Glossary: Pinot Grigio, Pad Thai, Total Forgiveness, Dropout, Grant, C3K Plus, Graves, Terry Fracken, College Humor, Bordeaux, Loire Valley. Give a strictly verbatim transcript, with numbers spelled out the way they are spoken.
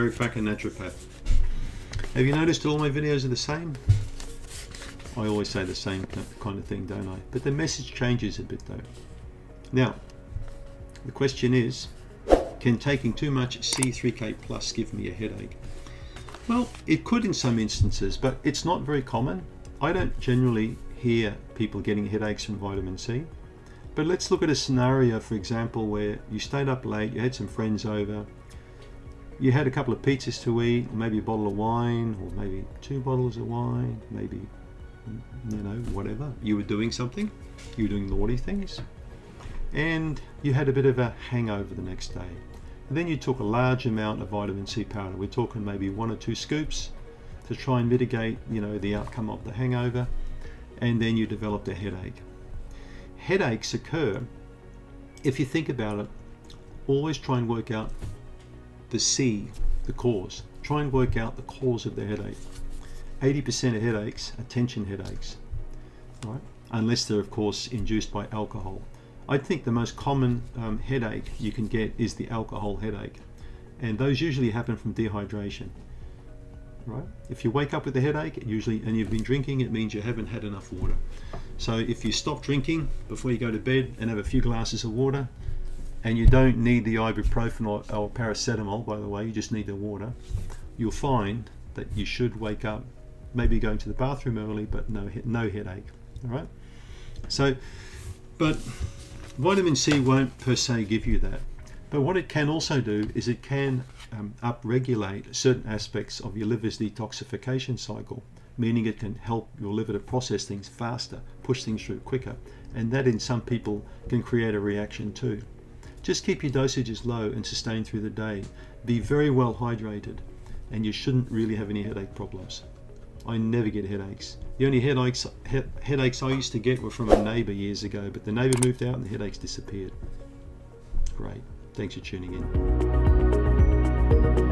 Terry Fracken naturopath. Have you noticed all my videos are the same? I always say the same kind of thing, don't I? But the message changes a bit though. Now, the question is, can taking too much C three K plus give me a headache? Well, it could in some instances, but it's not very common. I don't generally hear people getting headaches from vitamin C. But let's look at a scenario, for example, where you stayed up late, you had some friends over, you had a couple of pizzas to eat, or maybe a bottle of wine, or maybe two bottles of wine, maybe, you know, whatever. You were doing something, you were doing naughty things, and you had a bit of a hangover the next day. And then you took a large amount of vitamin C powder. We're talking maybe one or two scoops to try and mitigate, you know, the outcome of the hangover, and then you developed a headache. Headaches occur, if you think about it, always try and work out the C, the cause. Try and work out the cause of the headache. eighty percent of headaches are tension headaches, right? Unless they're, of course, induced by alcohol. I think the most common um, headache you can get is the alcohol headache, and those usually happen from dehydration, right? If you wake up with a headache, it usually, and you've been drinking, it means you haven't had enough water. So if you stop drinking before you go to bed and have a few glasses of water, and you don't need the ibuprofen or, or paracetamol, by the way, you just need the water, you'll find that you should wake up, maybe going to the bathroom early, but no, no headache, all right? So, but vitamin C won't per se give you that. But what it can also do is it can um, upregulate certain aspects of your liver's detoxification cycle, meaning it can help your liver to process things faster, push things through quicker, and that in some people can create a reaction too. Just keep your dosages low and sustained through the day. Be very well hydrated, and you shouldn't really have any headache problems. I never get headaches. The only headaches, he headaches I used to get were from a neighbor years ago, but the neighbor moved out and the headaches disappeared. Great. Thanks for tuning in.